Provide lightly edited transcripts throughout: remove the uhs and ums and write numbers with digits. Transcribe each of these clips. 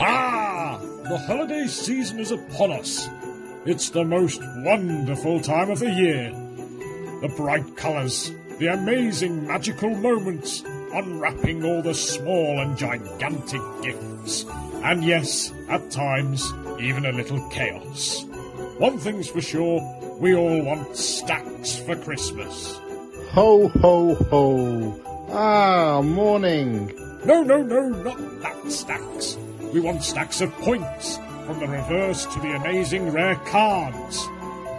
Ah! The holiday season is upon us. It's the most wonderful time of the year. The bright colours, the amazing magical moments, unwrapping all the small and gigantic gifts. And yes, at times, even a little chaos. One thing's for sure, we all want stacks for Christmas. Ho, ho, ho. Ah, morning. No, not that stacks. We want stacks of points, from the reverse to the amazing rare cards.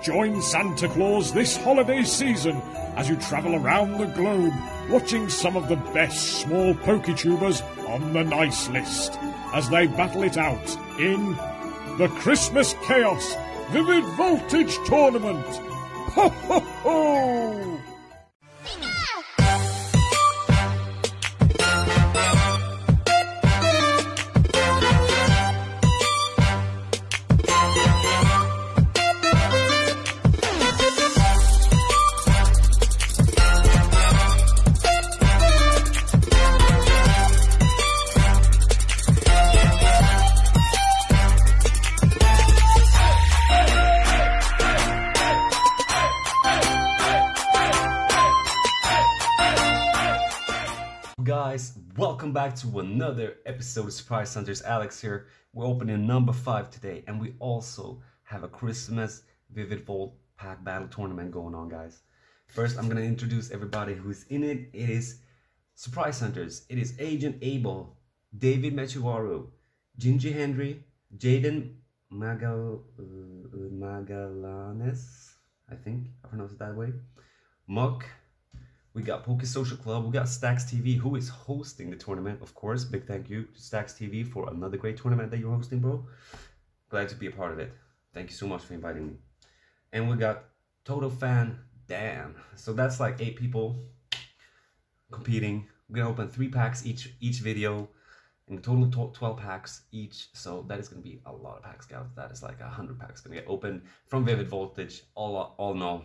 Join Santa Claus this holiday season as you travel around the globe, watching some of the best small Pokétubers on the nice list, as they battle it out in the Christmas Chaos Vivid Voltage Tournament! Ho ho ho! Guys, welcome back to another episode of Surprise Hunters. Alex here. We're opening number 5 today, and we also have a Christmas Vivid Volt pack battle tournament going on, guys. First, I'm gonna introduce everybody who's in it. It is Surprise Hunters. It is Agent Abel, David Machuaru, Gingy Henry, Jaden Magalanes. I think I pronounced it that way. M.U.K. We got Poke Social Club, we got Stacks TV, who is hosting the tournament, of course. Big thank you to Stacks TV for another great tournament that you're hosting, bro. Glad to be a part of it. Thank you so much for inviting me. And we got Total Fan Dam. So that's like 8 people competing. We're going to open 3 packs each video, and a total of 12 packs each. So that is going to be a lot of packs, guys. That is like 100 packs going to get opened from Vivid Voltage, all in all.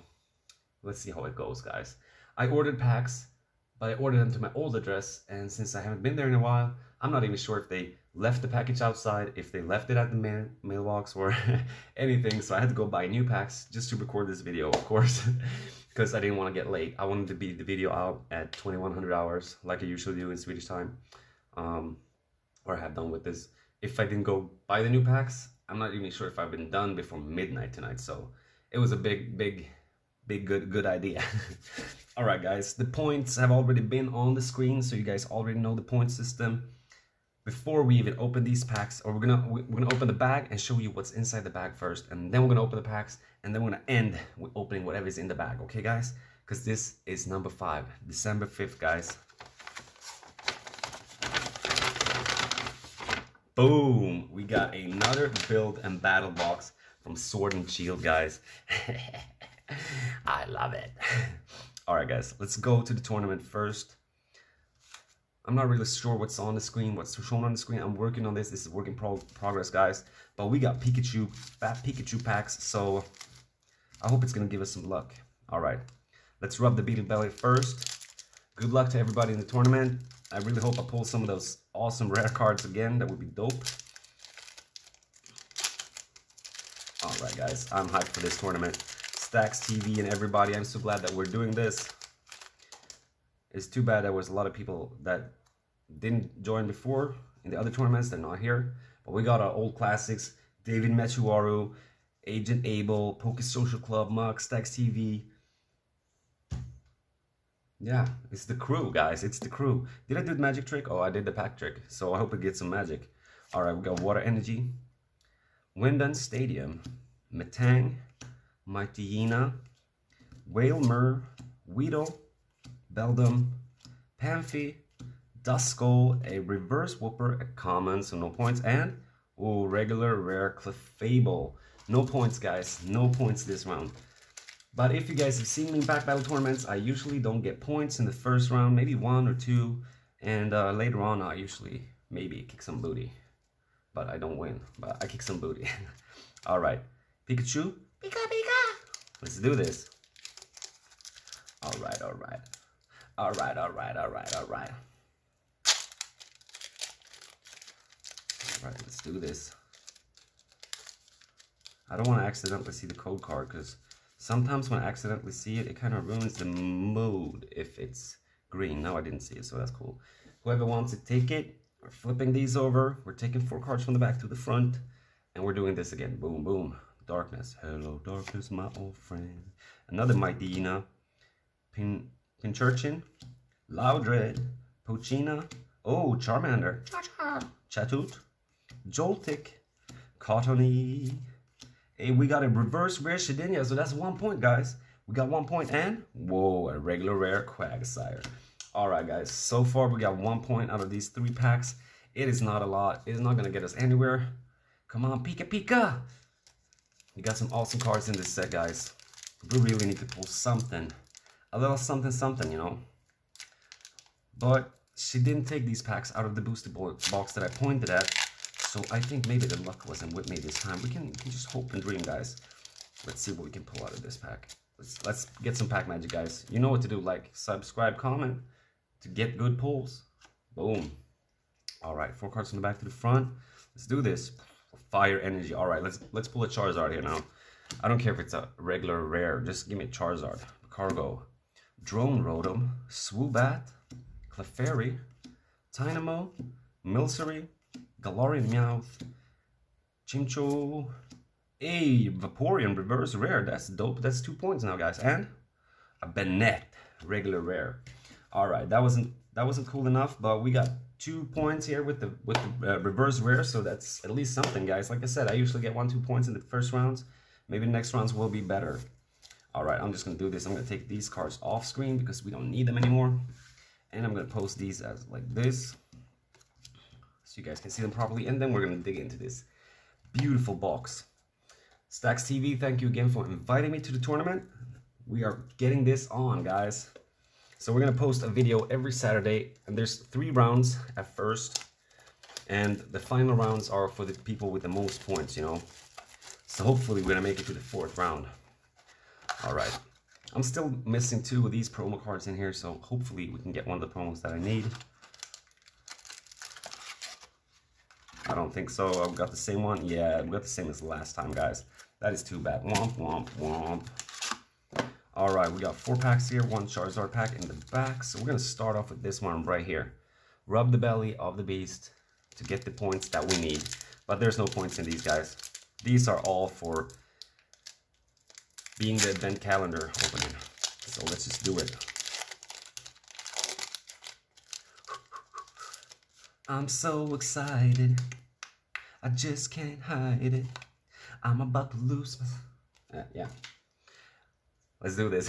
Let's see how it goes, guys. I ordered packs, but I ordered them to my old address, and since I haven't been there in a while, I'm not even sure if they left the package outside, if they left it at the mailbox or anything, so I had to go buy new packs just to record this video, of course, because I didn't want to get late. I wanted to be the video out at 2100 hours, like I usually do in Swedish time, or I have done with this. If I didn't go buy the new packs, I'm not even sure if I've been done before midnight tonight, so it was a big good idea. All right, guys, the points have already been on the screen, so you guys already know the point system. Before we even open these packs, or we're gonna open the bag and show you what's inside the bag first, and then we're gonna open the packs, and then we're gonna end with opening whatever's in the bag. Okay, guys, because this is number 5, December 5th, guys. Boom! We got another build and battle box from Sword and Shield, guys. I love it. Alright, guys, let's go to the tournament first. I'm not really sure what's on the screen, what's shown on the screen. I'm working on this. This is work in progress, guys. But we got Pikachu, fat Pikachu packs, so I hope it's going to give us some luck. Alright, let's rub the beating belly first. Good luck to everybody in the tournament. I really hope I pull some of those awesome rare cards again. That would be dope. Alright, guys, I'm hyped for this tournament. Stacks TV and everybody, I'm so glad that we're doing this. It's too bad there was a lot of people that didn't join before in the other tournaments. They're not here, but we got our old classics: David Machuaru, Agent Abel, Poke Social Club, M.U.K, Stacks TV. Yeah, it's the crew, guys. It's the crew. Did I do the magic trick? Oh, I did the pack trick. So I hope it gets some magic. All right, we got Water Energy, Windun Stadium, Metang, Mighty Yina, Whalemur, Weedle, Beldum, Pamphy, Duskull, a reverse Whooper, a common, so no points, and oh, regular rare Clefable. No points, guys, no points this round. But if you guys have seen me in back battle tournaments, I usually don't get points in the first round, maybe 1 or 2, and later on I usually maybe kick some booty. But I don't win, but I kick some booty. Alright, Pikachu, Pika Pika! Let's do this. Alright, alright. Alright, alright, alright, alright. Alright, let's do this. I don't want to accidentally see the code card, because sometimes when I accidentally see it, it kind of ruins the mood if it's green. Now I didn't see it, so that's cool. Whoever wants to take it, we're flipping these over. We're taking 4 cards from the back to the front, and we're doing this again. Boom, boom. Darkness. Hello, darkness, my old friend. Another Maidina. Pinchurchin. Loudred. Pochina. Oh, Charmander. Chatoot. Joltik. Cottony. Hey, we got a reverse rare Shedinja, so that's 1 point, guys. We got 1 point and, whoa, a regular rare Quagsire. All right, guys, so far we got 1 point out of these 3 packs. It is not a lot. It is not going to get us anywhere. Come on, Pika Pika. We got some awesome cards in this set, guys. We really need to pull something. A little something, something, you know. But she didn't take these packs out of the booster box that I pointed at. So I think maybe the luck wasn't with me this time. We can just hope and dream, guys. Let's see what we can pull out of this pack. Let's get some pack magic, guys. You know what to do. Like, subscribe, comment to get good pulls. Boom. All right, 4 cards from the back to the front. Let's do this. Fire energy. All right, let's pull a Charizard here now. I don't care if it's a regular rare. Just give me a Charizard. Cargo. Drone Rotom. Swoobat. Clefairy. Tynamo. Milcery. Galarian Meowth, Chimcho, a Vaporeon reverse rare. That's dope. That's 2 points now, guys. And a Banette regular rare. All right, that wasn't cool enough, but we got 2 points here with the reverse rare, so that's at least something, guys. Like I said, I usually get 1-2 points in the first rounds. Maybe the next rounds will be better. All right, I'm just gonna do this. I'm gonna take these cards off screen because we don't need them anymore, and I'm gonna post these as like this, so you guys can see them properly, and then we're gonna dig into this beautiful box. Stacks TV, thank you again for inviting me to the tournament. We are getting this on, guys. So we're gonna post a video every Saturday, and there's 3 rounds at first, and the final rounds are for the people with the most points, you know. So hopefully we're gonna make it to the 4th round. All right, I'm still missing 2 of these promo cards in here, so hopefully we can get one of the promos that I need. I don't think so. I've got the same one. Yeah, we got the same as last time, guys. That is too bad. Womp, womp, womp. All right, we got 4 packs here. 1 Charizard pack in the back. So we're going to start off with this one right here. Rub the belly of the beast to get the points that we need. But there's no points in these, guys. These are all for being the event calendar opening. So let's just do it. I'm so excited, I just can't hide it. I'm about to lose my... yeah, let's do this.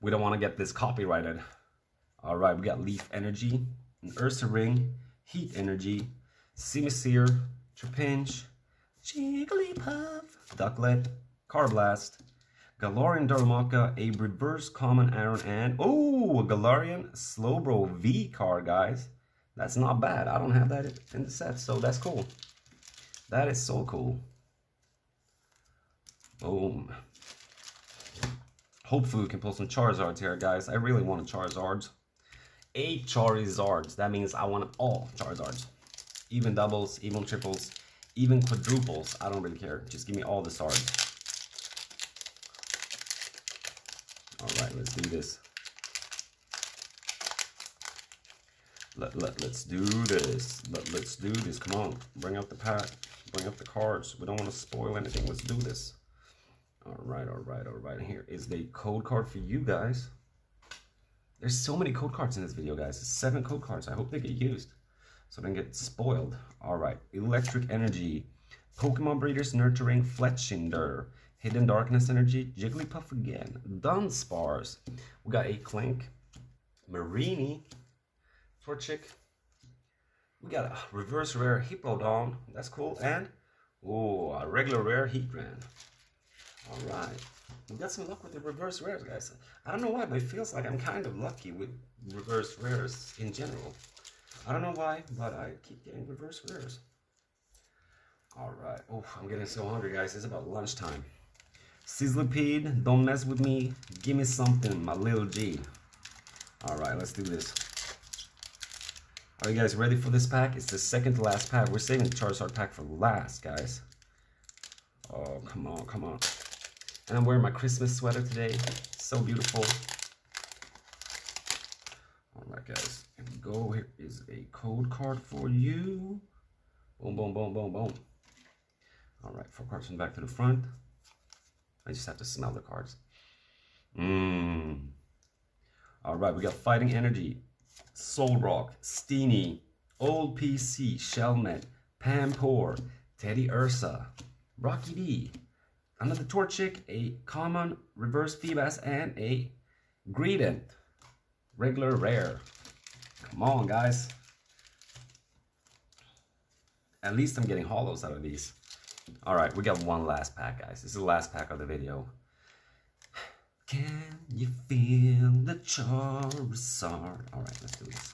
We don't want to get this copyrighted. All right, we got Leaf Energy, an Ursa Ring, Heat Energy, Simisear, Trapinch, Jigglypuff, Ducklet, Carblast, Galarian Darumaka, a reverse common Aron, and oh, a Galarian Slowbro V card, guys. That's not bad. I don't have that in the set, so that's cool. That is so cool. Boom. Hopefully we can pull some Charizards here, guys. I really want a Charizard. 8 Charizards. That means I want all Charizards. Even doubles, even triples, even quadruples. I don't really care. Just give me all the Sards. Alright, let's do this. Let's do this. Let's do this. Come on. Bring up the pack. Bring up the cards. We don't want to spoil anything. Let's do this. Alright, alright, alright. Here is the code card for you guys. There's so many code cards in this video, guys. There's 7 code cards. I hope they get used so they don't get spoiled. Alright. Electric Energy. Pokemon Breeders Nurturing Fletchinder. Hidden Darkness Energy, Jigglypuff again, Dunsparce, we got a Clink, Marini, Torchic, we got a reverse rare Hippodon, that's cool, and oh, a regular rare Heatran. Alright, we got some luck with the reverse rares, guys. I don't know why, but it feels like I'm kind of lucky with reverse rares in general. I don't know why, but I keep getting reverse rares. Alright, oh, I'm getting so hungry, guys, it's about lunchtime. Sizzlipede, don't mess with me. Give me something, my little G. All right, let's do this. Are you guys ready for this pack? It's the second to last pack. We're saving the Charizard pack for last, guys. Oh, come on, come on. And I'm wearing my Christmas sweater today. It's so beautiful. Alright, guys. Here we go. Here is a code card for you. Boom, boom, boom, boom, boom. Alright, 4 cards from back to the front. I just have to smell the cards. Alright, we got Fighting Energy, Solrock, Steenie, Old PC, Shelmet, Pampor, Teddy Ursa, Rocky D, another Torchic, a common reverse Feebas, and a Greedent, regular rare. Come on, guys. At least I'm getting hollows out of these. Alright, we got one last pack, guys. This is the last pack of the video. Can you feel the Charizard? Alright, let's do this.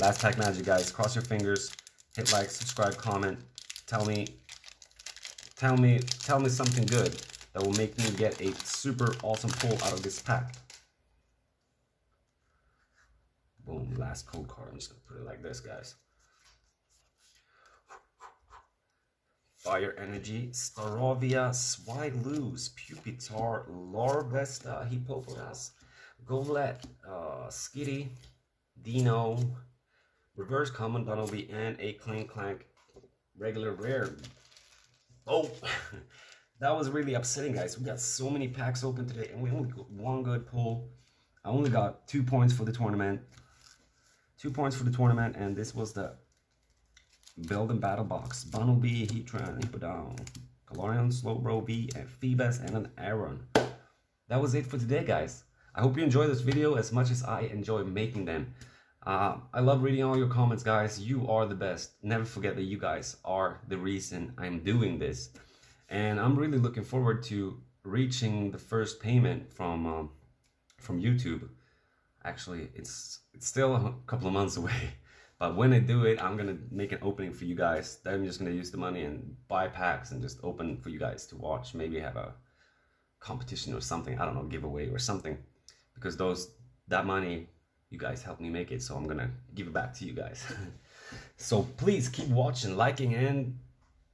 Last pack magic, guys. Cross your fingers. Hit like, subscribe, comment. Tell me something good that will make me get a super awesome pull out of this pack. Boom, last code card. I'm just gonna put it like this, guys. Fire Energy, Staravia, Swilooz, Pupitar, Larvesta, Hippopotas, Golett, Skitty, Dino, Reverse Common Bunnelby, and a Clank Clank regular rare. Oh, that was really upsetting, guys. We got so many packs open today, and we only got one good pull. I only got 2 points for the tournament. 2 points for the tournament, and this was the Build and Battle Box. Bunnelby, Heatran, Hippodon, Galarian, Slowbro, V, and Feebas, and an Aron. That was it for today, guys. I hope you enjoyed this video as much as I enjoy making them. I love reading all your comments, guys. You are the best. Never forget that you guys are the reason I'm doing this. And I'm really looking forward to reaching the first payment from YouTube. Actually, it's still a couple of months away. But when I do it, I'm gonna make an opening for you guys. Then I'm just gonna use the money and buy packs and just open for you guys to watch. Maybe have a competition or something. I don't know, giveaway or something. Because that money, you guys helped me make it, so I'm gonna give it back to you guys. So please keep watching, liking, and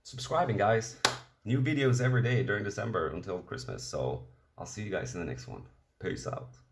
subscribing, guys. New videos every day during December until Christmas. So I'll see you guys in the next one. Peace out.